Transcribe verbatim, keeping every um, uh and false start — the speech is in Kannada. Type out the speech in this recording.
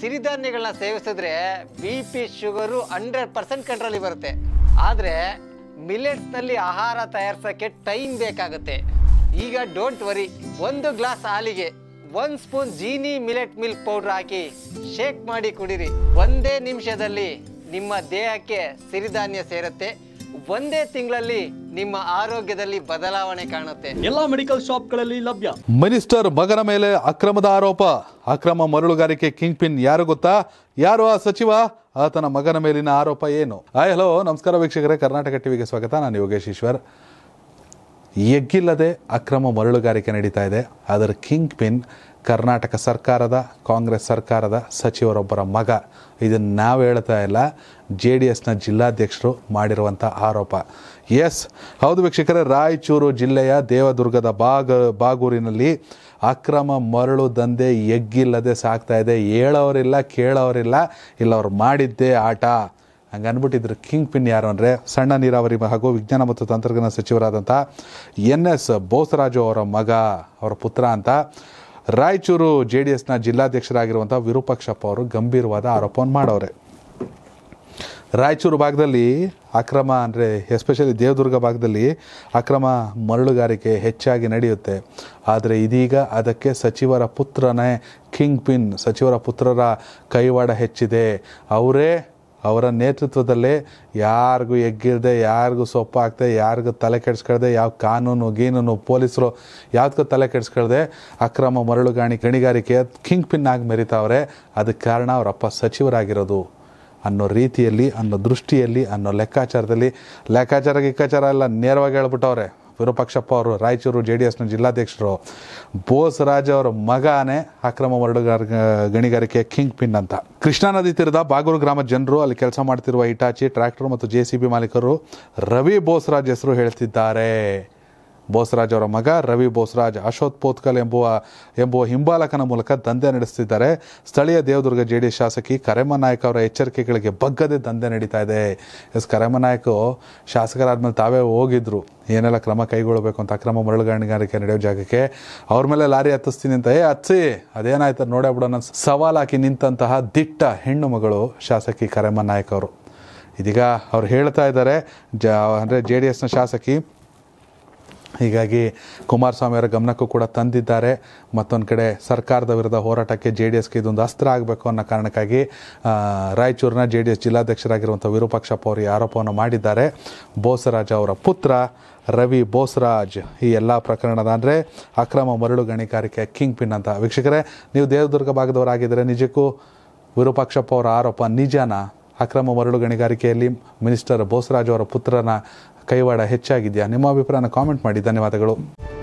ಸಿರಿಧಾನ್ಯಗಳನ್ನ ಸೇವಿಸಿದ್ರೆ BP sugar hundred percent control ಬರುತ್ತೆ. ಆದರೆ ಮಿಲೆಟ್ಸ್ ನಲ್ಲಿ ಆಹಾರ ತಯಾರಿಸಕ್ಕೆ ಟೈಮ್ ಬೇಕಾಗುತ್ತೆ. ಈಗ ಡೋಂಟ್ ವರಿ, ಒಂದು ಗ್ಲಾಸ್ ಹಾಲಿಗೆ ಒಂದು spoon Jeeni millet milk powder ಹಾಕಿ ಶೇಕ್ ಮಾಡಿ ಕುಡಿರಿ. ಒಂದೇ ನಿಮಿಷದಲ್ಲಿ ನಿಮ್ಮ ದೇಹಕ್ಕೆ ಸಿರಿಧಾನ್ಯ ಸೇರುತ್ತೆ. ಒಂದೇ ತಿಂಗಳಲ್ಲಿ ನಿಮ್ಮ ಆರೋಗ್ಯದಲ್ಲಿ ಬದಲಾವಣೆ ಕಾಣುತ್ತೆ. ಎಲ್ಲ ಮೆಡಿಕಲ್ ಶಾಪ್ಗಳಲ್ಲಿ ಲಭ್ಯ. ಮಿನಿಸ್ಟರ್ ಮಗನ ಮೇಲೆ ಅಕ್ರಮದ ಆರೋಪ. ಅಕ್ರಮ ಮರಳುಗಾರಿಕೆ ಕಿಂಗ್ ಪಿನ್ ಯಾರು ಗೊತ್ತಾ? ಯಾರು ಆ ಸಚಿವ? ಆತನ ಮಗನ ಮೇಲಿನ ಆರೋಪ ಏನು? ಹಾಯ್, ಹಲೋ, ನಮಸ್ಕಾರ ವೀಕ್ಷಕರೇ, ಕರ್ನಾಟಕ ಟಿವಿಗೆ ಸ್ವಾಗತ. ನಾನು ಯೋಗೇಶ್ ಈಶ್ವರ್. ಎಗ್ಗಿಲ್ಲದೆ ಅಕ್ರಮ ಮರಳುಗಾರಿಕೆ ನಡೀತಾ ಇದೆ. ಅದರ ಕಿಂಗ್ ಪಿನ್ ಕರ್ನಾಟಕ ಸರ್ಕಾರದ, ಕಾಂಗ್ರೆಸ್ ಸರ್ಕಾರದ ಸಚಿವರೊಬ್ಬರ ಮಗ. ಇದನ್ನು ನಾವು ಹೇಳ್ತಾ ಇಲ್ಲ, ಜೆ ಡಿ ಎಸ್ನ ಜಿಲ್ಲಾಧ್ಯಕ್ಷರು ಮಾಡಿರುವಂಥ ಆರೋಪ. ಎಸ್, ಹೌದು ವೀಕ್ಷಕರೇ, ರಾಯಚೂರು ಜಿಲ್ಲೆಯ ದೇವದುರ್ಗದ ಬಾಗ ಬಾಗೂರಿನಲ್ಲಿ ಅಕ್ರಮ ಮರಳು ದಂಧೆ ಎಗ್ಗಿಲ್ಲದೆ ಸಾಕ್ತಾ ಇದೆ. ಹೇಳೋರಿಲ್ಲ, ಕೇಳೋರಿಲ್ಲ, ಇಲ್ಲ ಅವ್ರು ಮಾಡಿದ್ದೇ ಆಟ ಹಂಗನ್ಬಿಟ್ಟಿದ್ರು. ಕಿಂಗ್ ಪಿನ್ ಯಾರು ಅಂದರೆ ಸಣ್ಣ ನೀರಾವರಿ ಹಾಗೂ ವಿಜ್ಞಾನ ಮತ್ತು ತಂತ್ರಜ್ಞಾನ ಸಚಿವರಾದಂಥ ಎನ್ ಎಸ್ ಬೋಸರಾಜು ಅವರ ಮಗ, ಅವರ ಪುತ್ರ ಅಂತ ರಾಯಚೂರು ಜೆ ಡಿ ಎಸ್ನ ಜಿಲ್ಲಾಧ್ಯಕ್ಷರಾಗಿರುವಂಥ ವಿರೂಪಾಕ್ಷಪ್ಪ ಅವರು ಗಂಭೀರವಾದ ಆರೋಪವನ್ನು ಮಾಡೋರೆ. ರಾಯಚೂರು ಭಾಗದಲ್ಲಿ ಅಕ್ರಮ ಅಂದರೆ ಎಸ್ಪೆಷಲಿ ದೇವದುರ್ಗ ಭಾಗದಲ್ಲಿ ಅಕ್ರಮ ಮರಳುಗಾರಿಕೆ ಹೆಚ್ಚಾಗಿ ನಡೆಯುತ್ತೆ. ಆದರೆ ಇದೀಗ ಅದಕ್ಕೆ ಸಚಿವರ ಪುತ್ರನೇ ಕಿಂಗ್ ಪಿನ್, ಸಚಿವರ ಪುತ್ರರ ಕೈವಾಡ ಹೆಚ್ಚಿದೆ. ಅವರೇ, ಅವರ ನೇತೃತ್ವದಲ್ಲೇ ಯಾರಿಗೂ ಎಗ್ಗಿರದೆ, ಯಾರಿಗೂ ಸೊಪ್ಪಾಗ್ತದೆ, ಯಾರಿಗೂ ತಲೆ ಕೆಡಿಸ್ಕೊಳ್ದೆ, ಯಾವ ಕಾನೂನು ಗೀನೂನು ಪೊಲೀಸರು ಯಾವುದಕ್ಕೂ ತಲೆ ಕೆಡಿಸ್ಕೊಳ್ದೆ ಅಕ್ರಮ ಮರಳುಗಾಣಿ ಗಣಿಗಾರಿಕೆ ಕಿಂಗ್ ಪಿನ್ ಆಗಿ ಮೆರಿತಾವ್ರೆ. ಅದಕ್ಕೆ ಕಾರಣ ಅವರಪ್ಪ ಸಚಿವರಾಗಿರೋದು ಅನ್ನೋ ರೀತಿಯಲ್ಲಿ, ಅನ್ನೋ ದೃಷ್ಟಿಯಲ್ಲಿ, ಅನ್ನೋ ಲೆಕ್ಕಾಚಾರದಲ್ಲಿ, ಲೆಕ್ಕಾಚಾರ ಗಿಕ್ಕಾಚಾರ ಎಲ್ಲ ನೇರವಾಗಿ ಹೇಳ್ಬಿಟ್ಟವ್ರೆ ವಿರೂಪಾಕ್ಷಪ್ಪ ಅವರು, ರಾಯಚೂರು ಜೆ ಡಿ ಎಸ್ನ ಜಿಲ್ಲಾಧ್ಯಕ್ಷರು. ಬೋಸರಾಜ್ ಅವರ ಮಗನೇ ಅಕ್ರಮ ಮರಳುಗಾರ ಗಣಿಗಾರಿಕೆ ಕಿಂಗ್ ಪಿನ್ ಅಂತ. ಕೃಷ್ಣಾ ನದಿ ತೀರದ ಬಾಗೂರು ಗ್ರಾಮದ ಜನರು, ಅಲ್ಲಿ ಕೆಲಸ ಮಾಡ್ತಿರುವ ಇಟಾಚಿ ಟ್ರ್ಯಾಕ್ಟರ್ ಮತ್ತು ಜೆ ಸಿ ಬಿ ಮಾಲೀಕರು ರವಿ ಬೋಸರಾಜ್ ಹೆಸರು ಹೇಳ್ತಿದ್ದಾರೆ. ಬೋಸರಾಜ್ ಅವರ ಮಗ ರವಿ ಬೋಸರಾಜ್ ಅಶೋತ್ ಪೋತ್ಕಲ್ ಎಂಬುವ ಎಂಬುವ ಹಿಂಬಾಲಕನ ಮೂಲಕ ದಂಧೆ ನಡೆಸ್ತಿದ್ದಾರೆ. ಸ್ಥಳೀಯ ದೇವದುರ್ಗ ಜೆ ಡಿ ಎಸ್ ಶಾಸಕಿ ಕರೇಮ ನಾಯಕ್ ಅವರ ಎಚ್ಚರಿಕೆಗಳಿಗೆ ಬಗ್ಗದೆ ದಂಧೆ ನಡೀತಾ ಇದೆ. ಎಸ್, ಕರೇಮ ನಾಯಕ್ ಶಾಸಕರಾದ್ಮೇಲೆ ತಾವೇ ಹೋಗಿದ್ರು ಏನೆಲ್ಲ ಕ್ರಮ ಕೈಗೊಳ್ಳಬೇಕು ಅಂತ ಅಕ್ರಮ ಮರಳುಗಾಣಿಗಾರಿಕೆ ನಡೆಯೋ ಜಾಗಕ್ಕೆ. ಅವ್ರ ಮೇಲೆ ಲಾರಿ ಹತ್ತಿಸ್ತೀನಿ ಅಂತ, ಏ ಹತ್ಸಿ, ಅದೇನಾಯ್ತು ನೋಡೇ ಬಿಡೋಣ ಸವಾಲಾಕಿ ನಿಂತಹ ದಿಟ್ಟ ಹೆಣ್ಣು ಮಗಳು ಶಾಸಕಿ ಕರೇಮ ನಾಯಕ್ ಅವರು. ಇದೀಗ ಅವ್ರು ಹೇಳ್ತಾ ಇದ್ದಾರೆ ಜ ಅಂದರೆ ಜೆ ಡಿ ಎಸ್ನ ಶಾಸಕಿ. ಹೀಗಾಗಿ ಕುಮಾರಸ್ವಾಮಿಯವರ ಗಮನಕ್ಕೂ ಕೂಡ ತಂದಿದ್ದಾರೆ. ಮತ್ತೊಂದು ಕಡೆ ಸರ್ಕಾರದ ವಿರುದ್ಧ ಹೋರಾಟಕ್ಕೆ ಜೆ ಡಿ ಎಸ್ಗೆ ಇದೊಂದು ಅಸ್ತ್ರ ಆಗಬೇಕು ಅನ್ನೋ ಕಾರಣಕ್ಕಾಗಿ ರಾಯಚೂರಿನ ಜೆ ಡಿ ಎಸ್ ಜಿಲ್ಲಾಧ್ಯಕ್ಷರಾಗಿರುವಂಥ ವಿರೂಪಾಕ್ಷಪ್ಪ ಅವರು ಈ ಆರೋಪವನ್ನು ಮಾಡಿದ್ದಾರೆ. ಬೋಸರಾಜ್ ಅವರ ಪುತ್ರ ರವಿ ಬೋಸರಾಜ್ ಈ ಎಲ್ಲ ಪ್ರಕರಣದ ಅಂದರೆ ಅಕ್ರಮ ಮರಳು ಗಣಿಗಾರಿಕೆ ಕಿಂಗ್ ಪಿನ್ ಅಂತ. ವೀಕ್ಷಕರೇ, ನೀವು ದೇವದುರ್ಗ ಭಾಗದವರಾಗಿದ್ದರೆ ನಿಜಕ್ಕೂ ವಿರೂಪಾಕ್ಷಪ್ಪ ಅವರ ಆರೋಪ ನಿಜಾನ? ಅಕ್ರಮ ಮರಳು ಗಣಿಗಾರಿಕೆಯಲ್ಲಿ ಮಿನಿಸ್ಟರ್ ಬೋಸರಾಜ್ ಅವರ ಪುತ್ರನ ಕೈವಾಡ ಹೆಚ್ಚಾಗಿದೆಯಾ? ನಿಮ್ಮ ಅಭಿಪ್ರಾಯನ ಕಾಮೆಂಟ್ ಮಾಡಿ. ಧನ್ಯವಾದಗಳು.